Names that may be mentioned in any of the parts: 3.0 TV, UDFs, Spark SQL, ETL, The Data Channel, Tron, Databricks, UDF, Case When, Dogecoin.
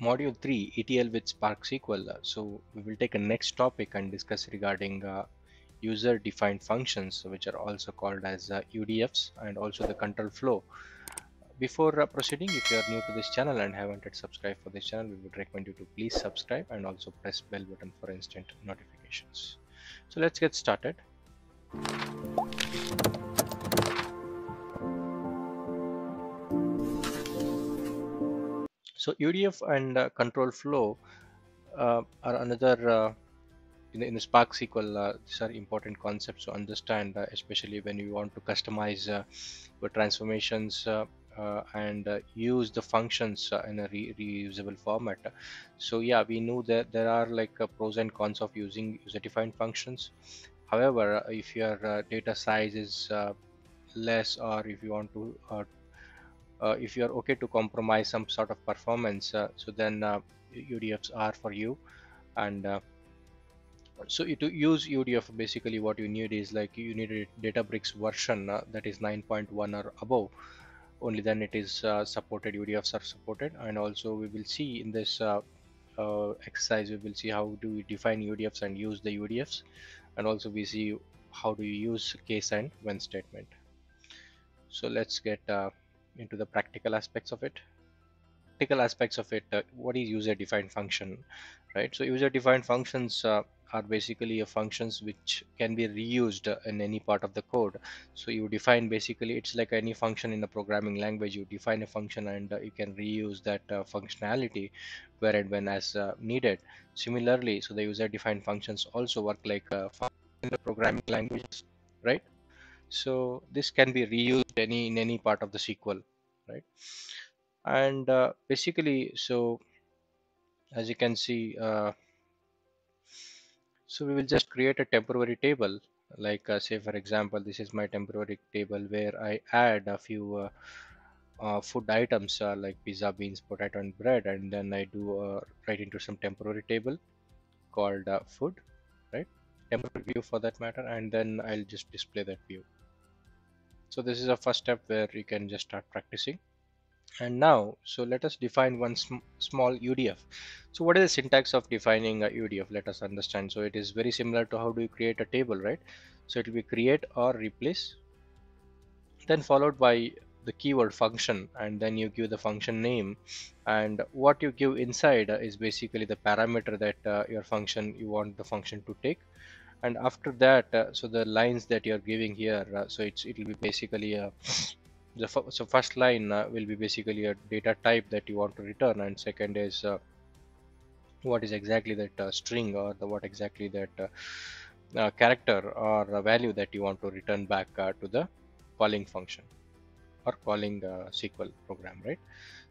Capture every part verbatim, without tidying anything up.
module three, E T L with Spark S Q L. So we will take a next topic and discuss regarding uh, user defined functions, which are also called as uh, U D Fs, and also the control flow. Before uh, proceeding, if you are new to this channel and haven't yet subscribed for this channel, we would recommend you to please subscribe and also press bell button for instant notifications. So let's get started. So U D F and uh, control flow uh, are another uh, in, the, in the Spark S Q L. Uh, these are important concepts to understand, uh, especially when you want to customize uh, your transformations uh, uh, and uh, use the functions uh, in a re reusable format. So yeah, we know that there are like uh, pros and cons of using user-defined functions. However, if your uh, data size is uh, less, or if you want to uh, Uh, if you are okay to compromise some sort of performance, uh, so then uh, U D Fs are for you. And uh, so to use U D F, basically what you need is like you need a Databricks version uh, that is nine point one or above. Only then it is uh, supported. U D Fs are supported. And also we will see in this uh, uh, exercise, we will see how do we define U D Fs and use the U D Fs, and also we see how do you use case and when statement. So let's get uh, into the practical aspects of it. Practical aspects of it, uh, what is user-defined function, right? So user-defined functions uh, are basically a functions which can be reused in any part of the code. So you define, basically it's like any function in a programming language. You define a function and uh, you can reuse that uh, functionality where and when as uh, needed. Similarly, so the user-defined functions also work like uh, in the programming languages, right? So this can be reused any in any part of the S Q L, right? And uh, basically, so as you can see, uh, so we will just create a temporary table. Like uh, say, for example, this is my temporary table where I add a few uh, uh, food items uh, like pizza, beans, potato, and bread, and then I do uh, write into some temporary table called uh, food, right? Temporary view for that matter, and then I'll just display that view. So this is a first step where you can just start practicing. And now, so let us define one sm small U D F. So what is the syntax of defining a U D F? Let us understand. So it is very similar to how do you create a table, right? So it will be create or replace, then followed by the keyword function, and then you give the function name, and what you give inside is basically the parameter that uh, your function, you want the function to take. And after that, uh, so the lines that you're giving here, uh, so it's it will be basically a, the so first line uh, will be basically a data type that you want to return, and second is uh, what is exactly that uh, string, or the what exactly that uh, uh, character or uh, value that you want to return back uh, to the calling function or calling uh, S Q L program, right?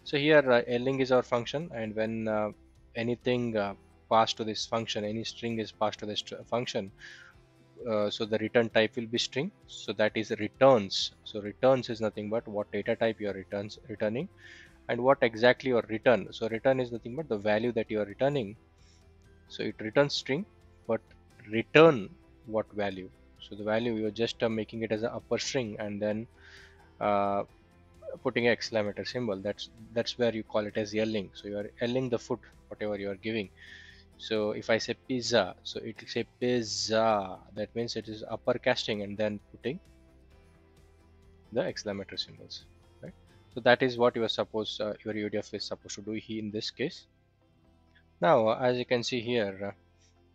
So here uh, lng is our function, and when uh, anything uh, passed to this function, any string is passed to this function, uh, so the return type will be string. So that is returns. So returns is nothing but what data type you are returns returning, and what exactly you are return. So return is nothing but the value that you are returning. So it returns string, but return what value? So the value you are just uh, making it as an upper string, and then uh putting an exclamation symbol. That's that's where you call it as yelling. So you are yelling the food, whatever you are giving. So if I say pizza, so it will say pizza. That means it is upper casting and then putting the exclamation symbols, right? So that is what you are supposed uh, your U D F is supposed to do here in this case. Now uh, as you can see here, uh,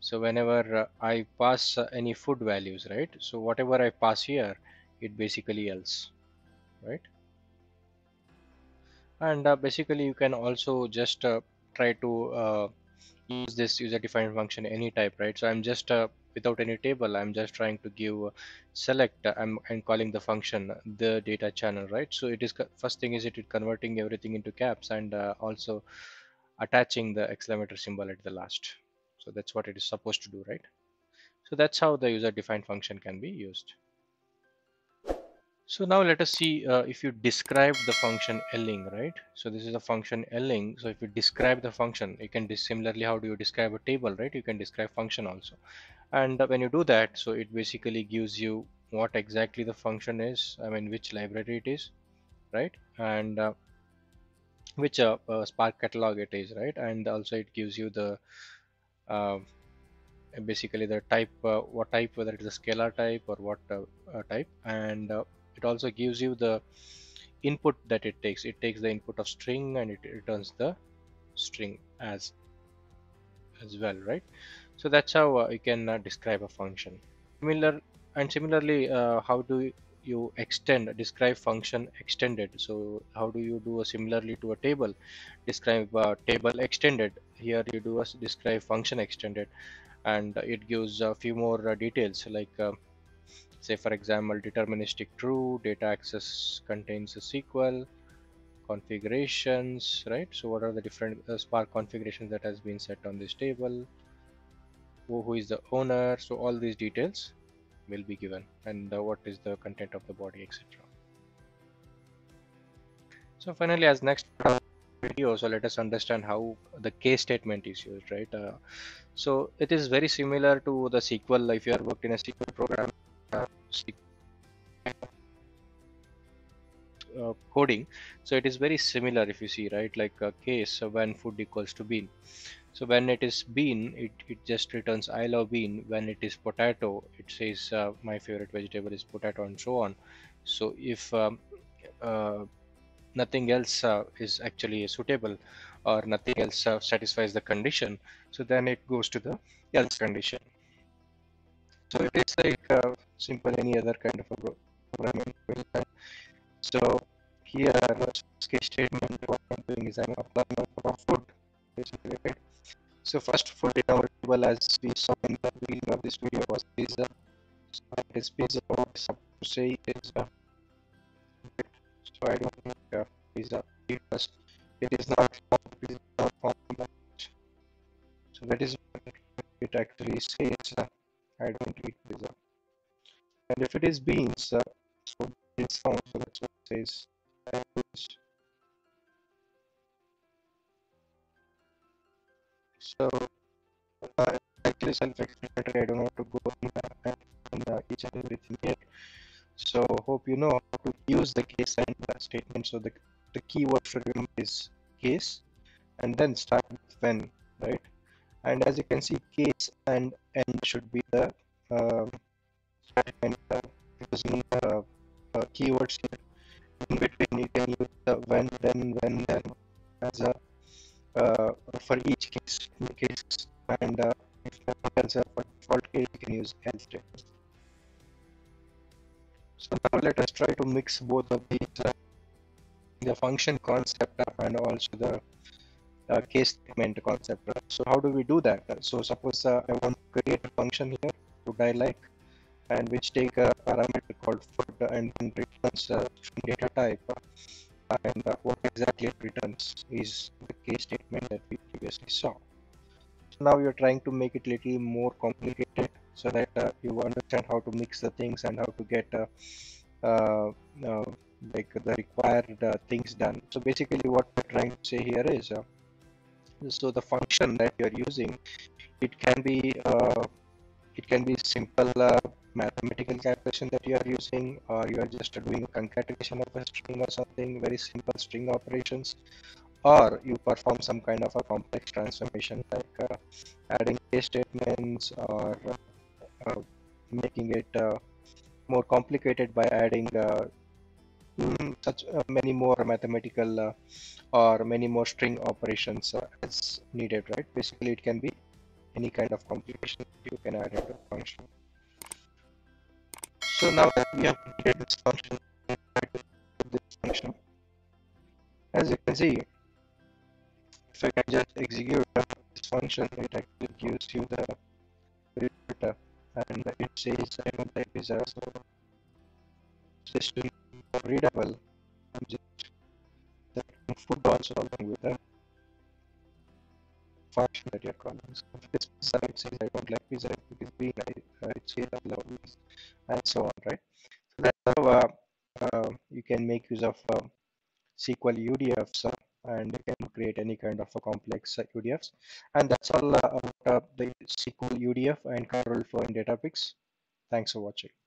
so whenever uh, I pass uh, any food values, right? So whatever I pass here, it basically yells, right? And uh, basically you can also just uh, try to uh, use this user-defined function any type, right? So I'm just uh, without any table, I'm just trying to give uh, select. uh, I'm, I'm calling the function the data channel, right? So it is first thing is it is converting everything into caps, and uh, also attaching the exclamation symbol at the last. So that's what it is supposed to do, right? So that's how the user-defined function can be used. So now let us see uh, if you describe the function yelling, right? So this is a function yelling. So if you describe the function, you can similarly, how do you describe a table, right? You can describe function also. And uh, when you do that, so it basically gives you what exactly the function is, I mean, which library it is, right? And uh, which uh, uh, Spark catalog it is, right? And also it gives you the uh, basically the type, uh, what type, whether it's a scalar type or what uh, uh, type, and uh, it also gives you the input that it takes. It takes the input of string and it returns the string as as well, right? So that's how uh, you can uh, describe a function. Similar and similarly, uh, how do you extend, describe function extended? So how do you do a similarly to a table, describe uh, table extended? Here you do a describe function extended, and it gives a few more uh, details, like uh, say for example, deterministic true, data access contains a S Q L, configurations, right? So what are the different uh, Spark configurations that has been set on this table, who, who is the owner? So all these details will be given, and uh, what is the content of the body, etc. So finally, as next video, so let us understand how the case statement is used, right? Uh, so it is very similar to the S Q L. If you have worked in a S Q L program, uh, uh, coding, so it is very similar. If you see, right, like a case, so when food equals to bean, so when it is bean, it, it just returns I love bean. When it is potato, it says uh, my favorite vegetable is potato, and so on. So if um, uh, nothing else uh, is actually suitable, or nothing else uh, satisfies the condition, so then it goes to the else condition. So it is like uh, simple any other kind of a programming. So here case statement, what I'm doing is I'm applying for food, basically, right? So first food in our table, as we saw in the beginning of this video, was pizza. So it is pizza. What I'm supposed to say is uh, so I don't think uh, pizza, because it is not pizza format. So that is what it actually says. Uh, I don't eat pizza. And if it is beans, uh, so it's found. So that's what it says. So uh, actually self-explanatory. I don't want to go on, uh, on uh, each and everything yet. So hope you know how to use the case and the statement. So the, the keyword to remember is case, and then start with when, right? And as you can see, case and end should be the uh, and uh, using uh, uh, keywords here. In between you can use the when, then, when, then as a uh, for each case, in case, and uh, if as a default case you can use else statements. So now let us try to mix both of these, uh, the function concept and also the uh, case statement concept. So how do we do that? So suppose uh, I want to create a function here, would I like, and which take a parameter called food, and then returns uh, data type, uh, and uh, what exactly it returns is the case statement that we previously saw. So now you're trying to make it little more complicated, so that uh, you understand how to mix the things and how to get uh, uh, uh, like the required uh, things done. So basically what we're trying to say here is, uh, so the function that you're using, it can be uh, it can be simple uh, mathematical calculation that you are using, or you are just doing a concatenation of a string or something, very simple string operations, or you perform some kind of a complex transformation, like uh, adding case statements, or uh, Uh, making it uh, more complicated by adding uh, such uh, many more mathematical uh, or many more string operations uh, as needed, right? Basically it can be any kind of complication you can add into a function. So now that we have created this function, this function, as you can see, if I can just execute this function, it actually gives you the result. And it says I know type is also system readable, I'm just that food also along with the function that you're calling. So if it is pizza, it says I don't like pizza. If it is bean, I, uh, it says I love beans, and so on, right? So that's how uh, uh, you can make use of uh, S Q L U D Fs, uh, and you can create any kind of a complex uh, U D Fs. And that's all uh, about uh, the S Q L U D F and control flow in Databricks. Thanks for watching.